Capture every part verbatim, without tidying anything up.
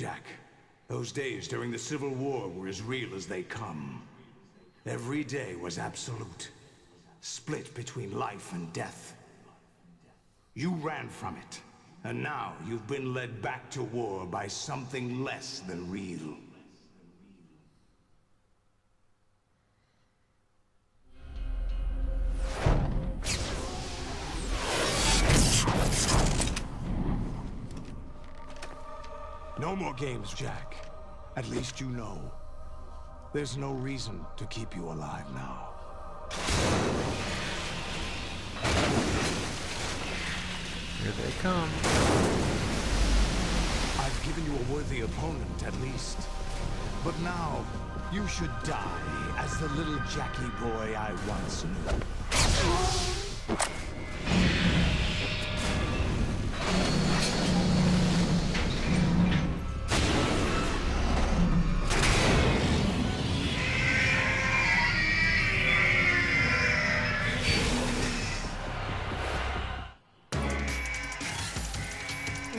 Jack, those days during the Civil War were as real as they come. Every day was absolute, split between life and death. You ran from it, and now you've been led back to war by something less than real. No more games, Jack. At least you know. There's no reason to keep you alive now. Here they come. I've given you a worthy opponent, at least. But now, you should die as the little Jackie boy I once knew.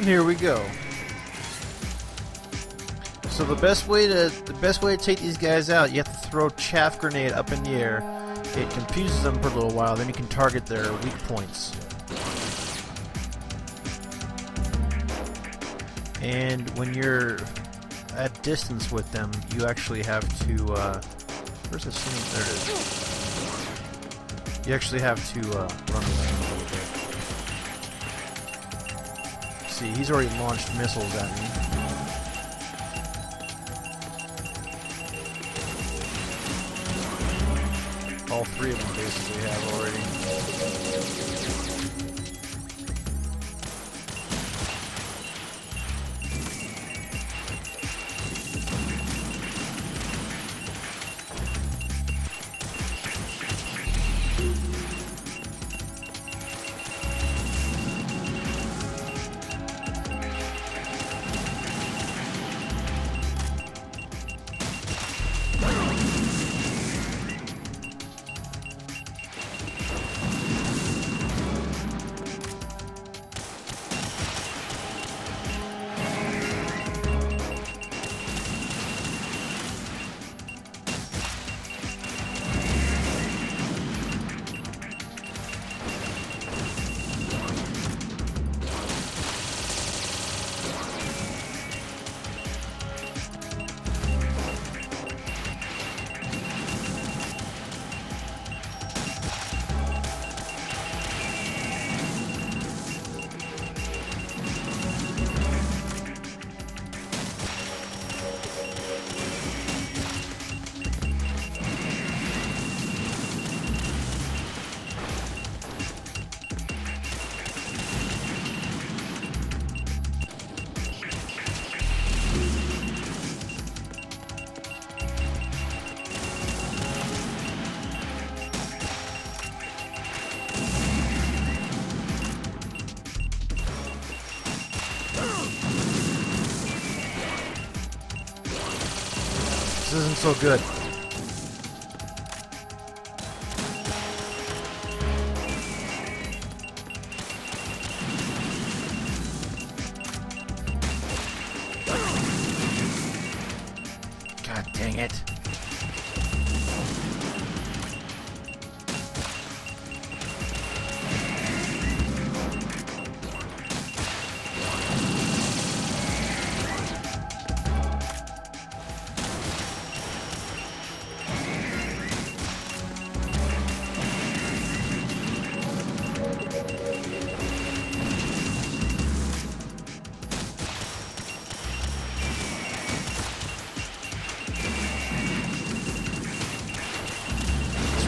Here we go. So the best way to the best way to take these guys out, you have to throw a chaff grenade up in the air. It confuses them for a little while, then you can target their weak points. And when you're at distance with them, you actually have to. Uh, where's this thing? There it is. You actually have to uh, run away. He's already launched missiles at me. All three of them basically have already. This isn't so good. God dang it.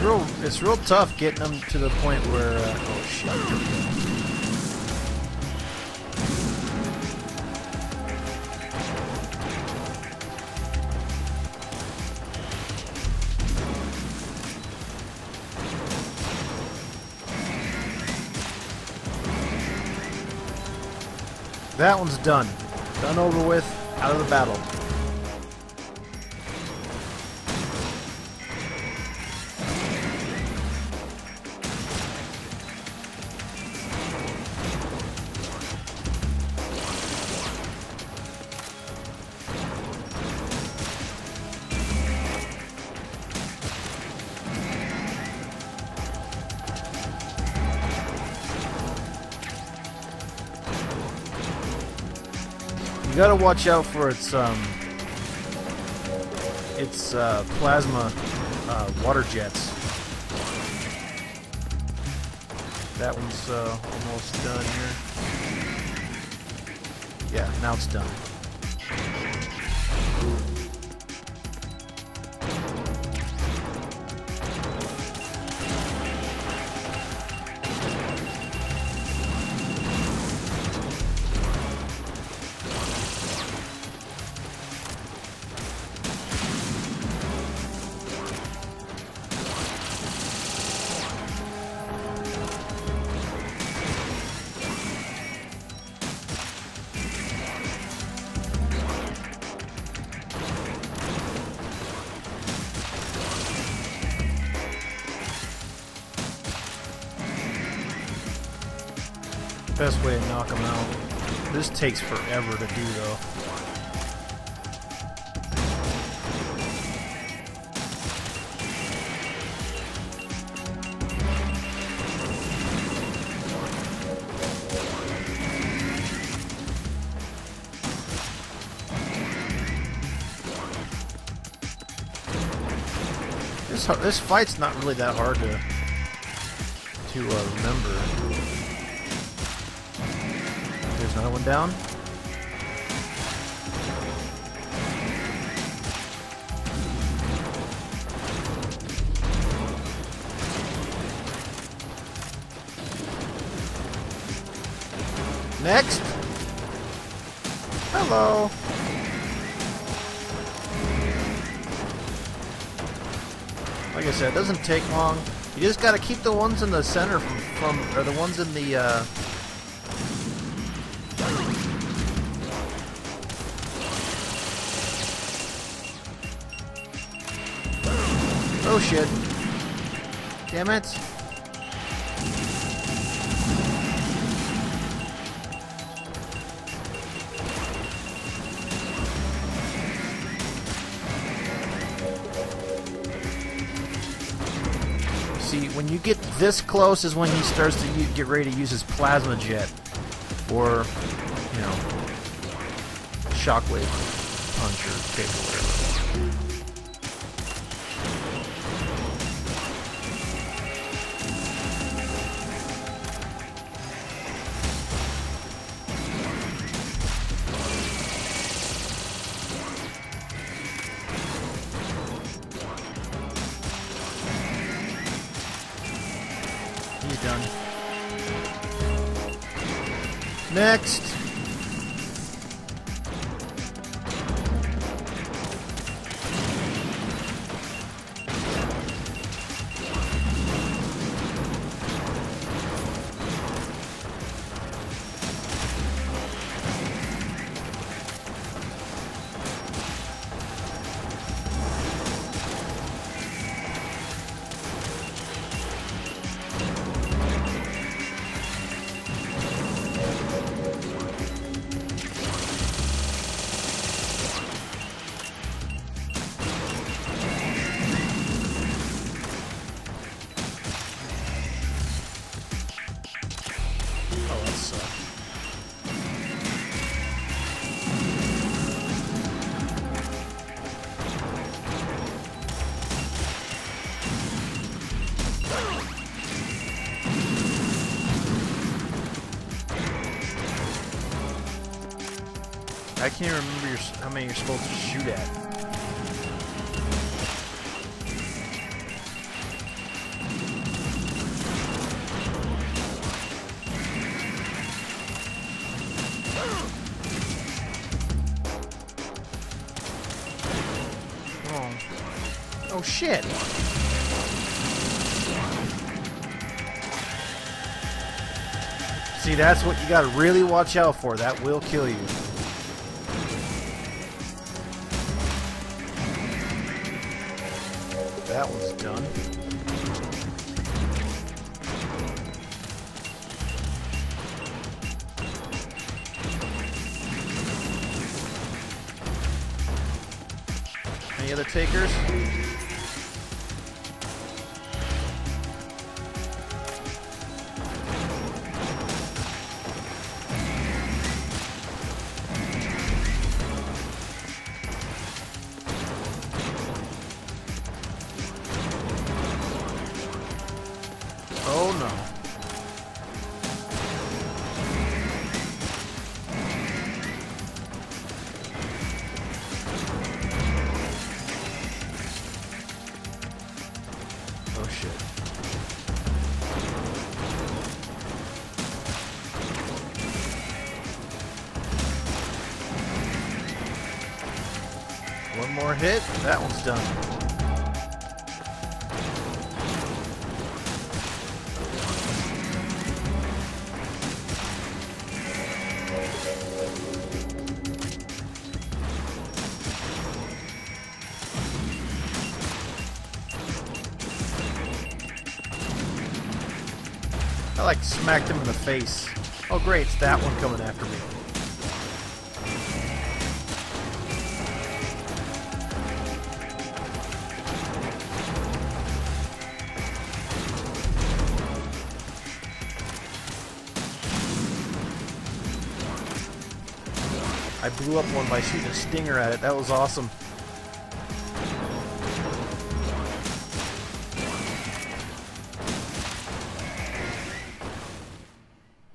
Real, it's real tough getting them to the point where, uh, oh shit, here we go. That one's done. Done over with, out of the battle. You gotta watch out for its um, its uh, plasma uh, water jets. That one's uh, almost done here. Yeah, now it's done. Best way to knock them out. This takes forever to do though. This this fight's not really that hard to to uh, remember. Another one down. Next. Hello. Like I said, it doesn't take long. You just gotta keep the ones in the center from, from or the ones in the uh oh shit. Damn it. See, when you get this close is when he starts to u get ready to use his plasma jet. Or, you know, shockwave punch or kick or whatever. Done. Next. I can't remember your, how many you're supposed to shoot at. Oh, oh shit! See, that's what you gotta really watch out for. That will kill you. That one's done. Any other takers? One more hit, that one's done. I like smacked him in the face. Oh great, it's that one coming after me. I blew up one by shooting a stinger at it. That was awesome.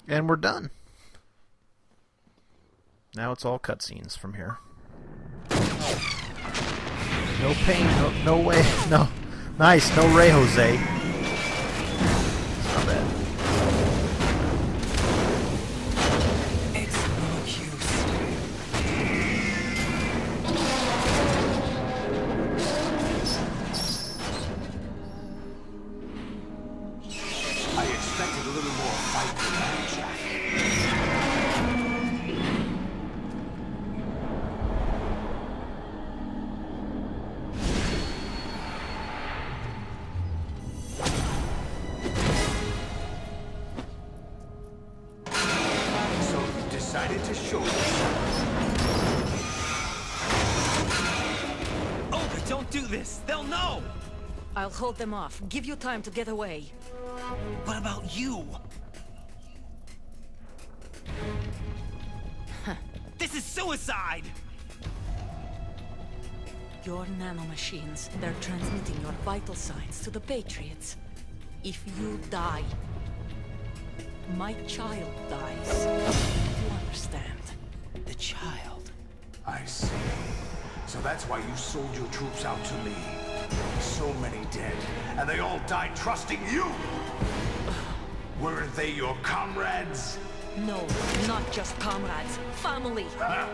And we're done. Now it's all cutscenes from here. No pain, no, no way, no. Nice, no Ray Jose. It's not bad. Decided to show you. Olga, don't do this. They'll know. I'll hold them off. Give you time to get away. What about you? Huh. This is suicide. Your nanomachines, they're transmitting your vital signs to the Patriots. If you die, my child dies. Understand. The child. I see. So that's why you sold your troops out to me. So many dead, and they all died trusting you! Were they your comrades? No, not just comrades. Family! Huh?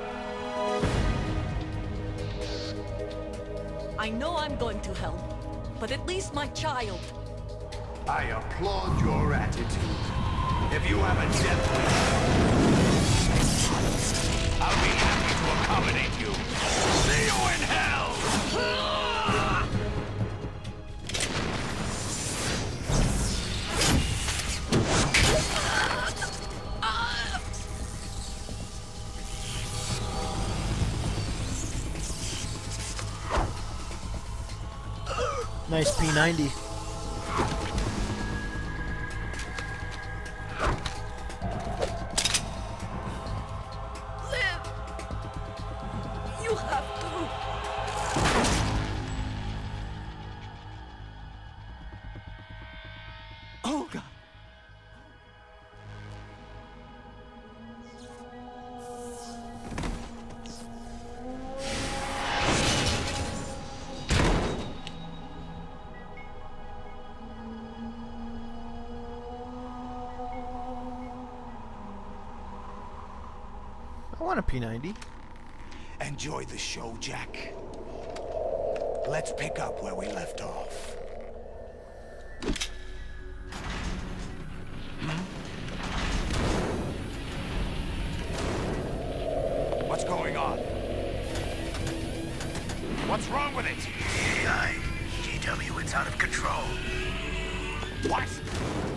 I know I'm going to help, but at least my child. I applaud your attitude. If you have a death wish, I'll be happy to accommodate you. See you in hell! Nice P ninety. A P ninety. Enjoy the show, Jack. Let's pick up where we left off. Hmm? What's going on? What's wrong with it? P nine, G W, it's out of control. What?